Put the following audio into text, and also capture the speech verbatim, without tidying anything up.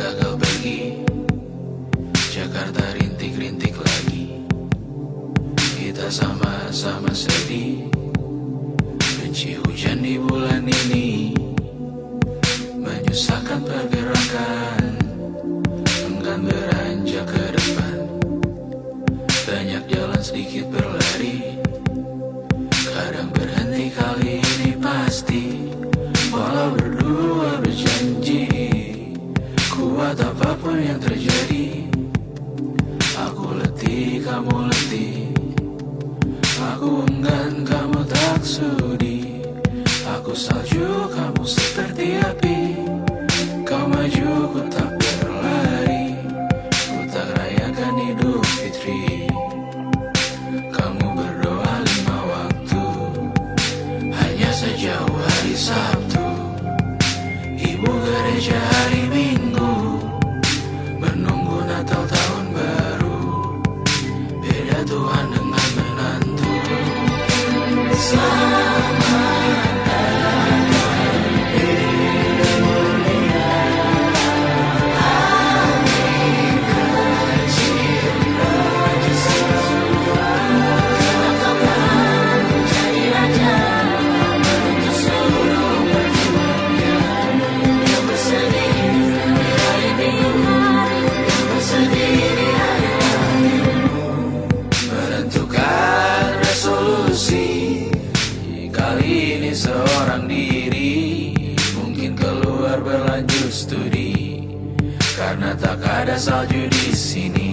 gagal pergi, Jakarta rintik-rintik lagi. Kita sama-sama sedih, benci hujan di bulan ini. Menyusahkan pergerakan, enggan beranjak ke depan. Banyak jalan sedikit berlari, kadang berhenti, kali ini pasti. Walau berdua berjanji, kuat apapun yang terjadi. Aku letih, kamu letih. Aku enggan, kamu tak sudi. Aku salju, kamu seperti api. Kau maju, ku tak berlari. Ku tak rayakan Idul Fitri. Kamu berdoa lima waktu, hanya sejauh hari Sabtu. Ibu gereja hari Minggu menunggu Natal tahun baru. Beda Tuhan dengan menantu. Selamat datang di dunia, amin kecil raja semua. Tetapkan jadi raja untuk seluruh perjuangannya. Yang bersedih di hari Minggu, yang bersedih di hari lahir. Menentukan resolusi, kali ini seorang diri. Mungkin keluar berlanjut studi, karena tak ada salju di sini.